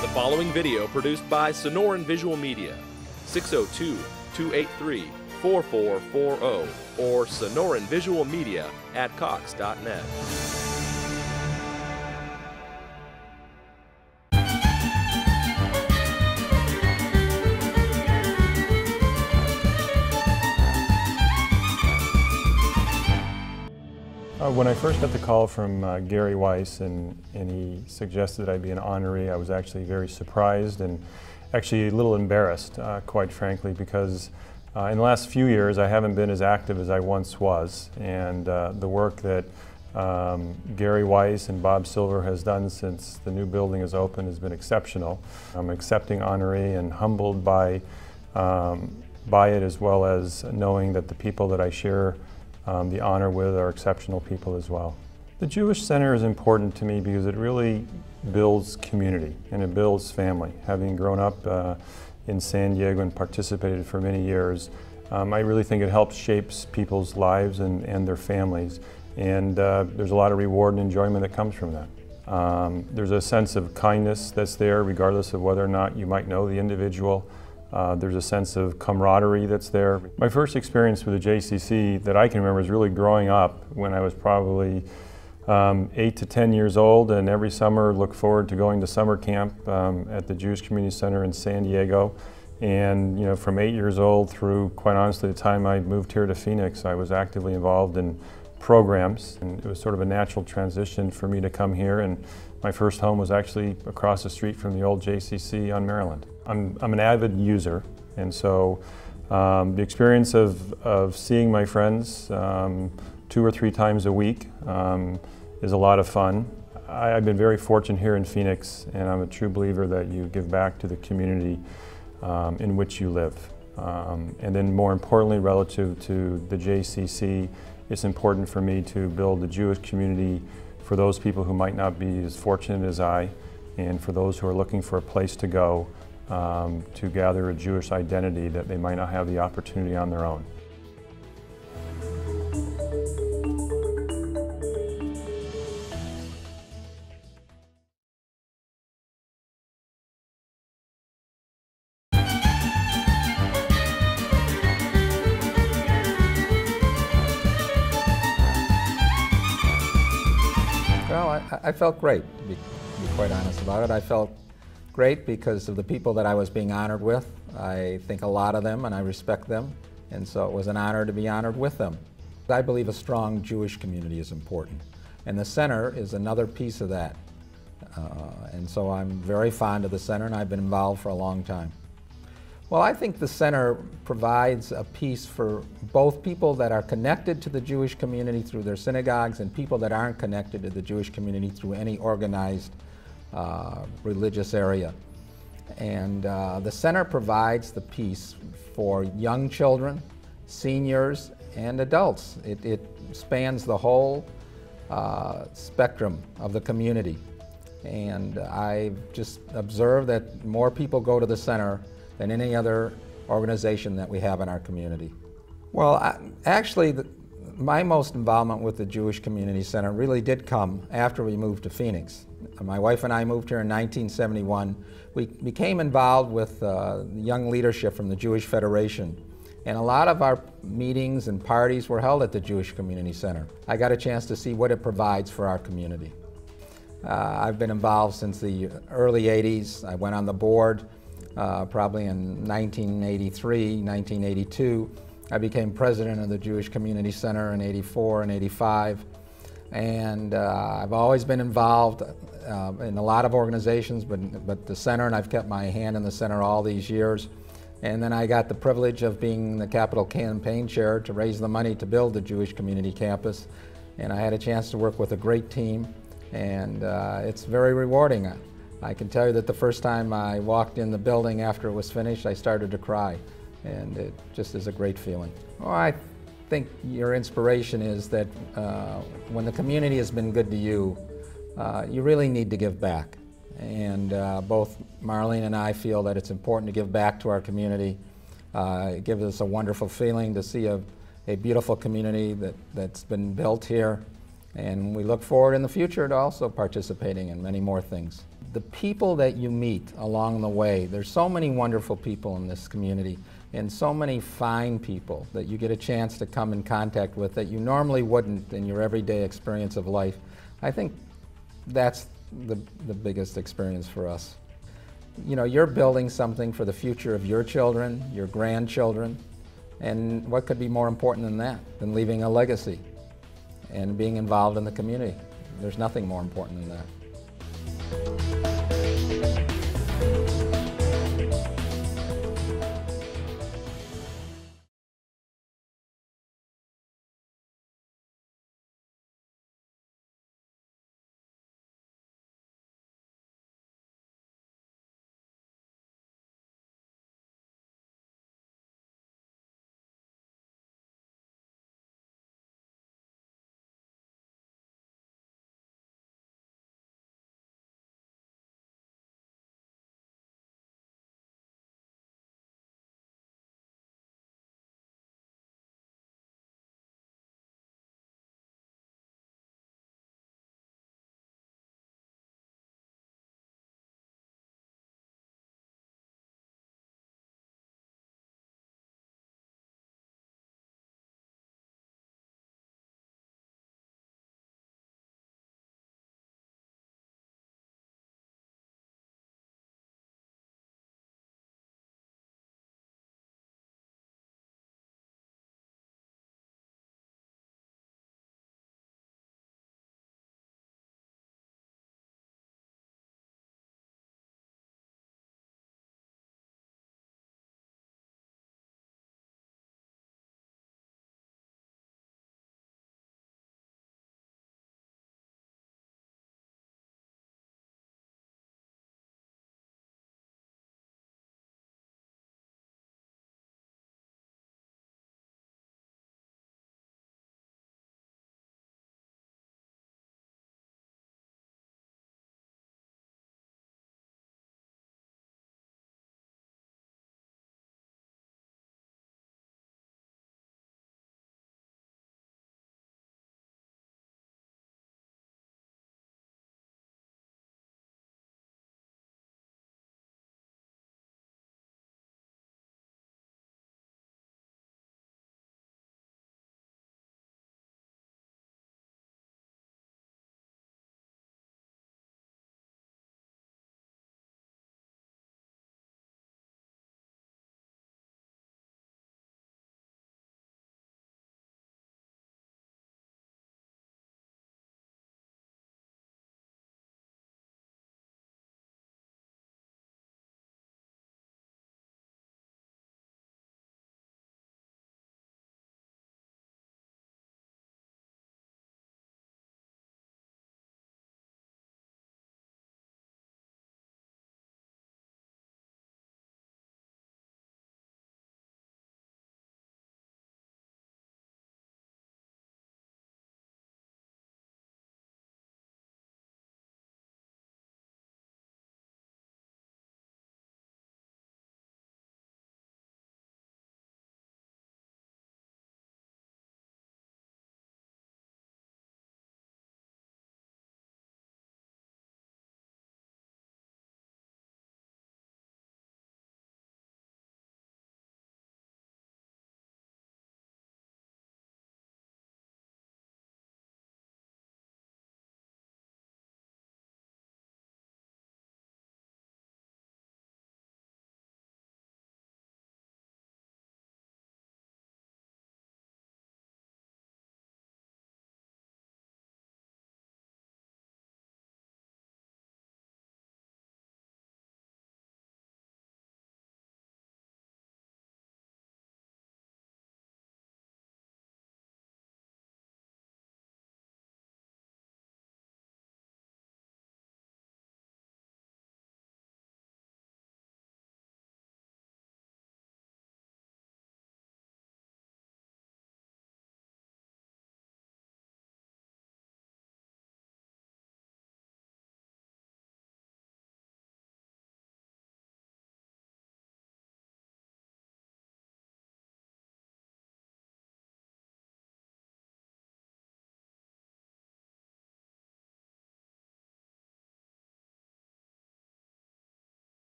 The following video produced by Sonoran Visual Media, 602-283-4440 or sonoranvisualmedia@cox.net. When I first got the call from Gary Weiss and he suggested that I be an honoree, I was actually very surprised and actually a little embarrassed, quite frankly, because in the last few years I haven't been as active as I once was, and the work that Gary Weiss and Bob Silver has done since the new building is open has been exceptional. I'm an accepting honoree and humbled by it, as well as knowing that the people that I share the honor with are exceptional people as well. The Jewish Center is important to me because it really builds community and it builds family. Having grown up in San Diego and participated for many years, I really think it helps shape people's lives and their families, and there's a lot of reward and enjoyment that comes from that. There's a sense of kindness that's there regardless of whether or not you might know the individual. There's a sense of camaraderie that's there. My first experience with the JCC that I can remember is really growing up when I was probably 8 to 10 years old, and every summer looked forward to going to summer camp at the Jewish Community Center in San Diego. And you know, from 8 years old through, quite honestly, the time I moved here to Phoenix, I was actively involved in programs, and it was sort of a natural transition for me to come here, and my first home was actually across the street from the old JCC on Maryland. I'm an avid user, and so the experience of seeing my friends 2 or 3 times a week is a lot of fun. I've been very fortunate here in Phoenix, and I'm a true believer that you give back to the community in which you live. And then more importantly, relative to the JCC, it's important for me to build a Jewish community for those people who might not be as fortunate as I, and for those who are looking for a place to go to gather a Jewish identity that they might not have the opportunity on their own. I felt great, to be quite honest about it. I felt great because of the people that I was being honored with. I think a lot of them and I respect them, and so it was an honor to be honored with them. I believe a strong Jewish community is important, and the center is another piece of that. And so I'm very fond of the center, and I've been involved for a long time. Well, I think the center provides a piece for both people that are connected to the Jewish community through their synagogues and people that aren't connected to the Jewish community through any organized religious area. And the center provides the piece for young children, seniors, and adults. It spans the whole spectrum of the community. And I've just observed that more people go to the center than any other organization that we have in our community. Well, my most involvement with the Jewish Community Center really did come after we moved to Phoenix. My wife and I moved here in 1971. We became involved with young leadership from the Jewish Federation, and a lot of our meetings and parties were held at the Jewish Community Center. I got a chance to see what it provides for our community. I've been involved since the early 80s. I went on the board probably in 1983, 1982. I became president of the Jewish Community Center in 84 and 85. And I've always been involved in a lot of organizations, but the center, and I've kept my hand in the center all these years. And then I got the privilege of being the capital campaign chair to raise the money to build the Jewish Community Campus. And I had a chance to work with a great team, and it's very rewarding. I can tell you that the first time I walked in the building after it was finished, I started to cry, and it just is a great feeling. Well, I think your inspiration is that when the community has been good to you, you really need to give back. And both Marlene and I feel that it's important to give back to our community. It gives us a wonderful feeling to see a beautiful community that's been built here, and we look forward in the future to also participating in many more things. the people that you meet along the way, there's so many wonderful people in this community and so many fine people that you get a chance to come in contact with that you normally wouldn't in your everyday experience of life. I think that's the biggest experience for us. You know, you're building something for the future of your children, your grandchildren, and what could be more important than that, than leaving a legacy and being involved in the community? There's nothing more important than that.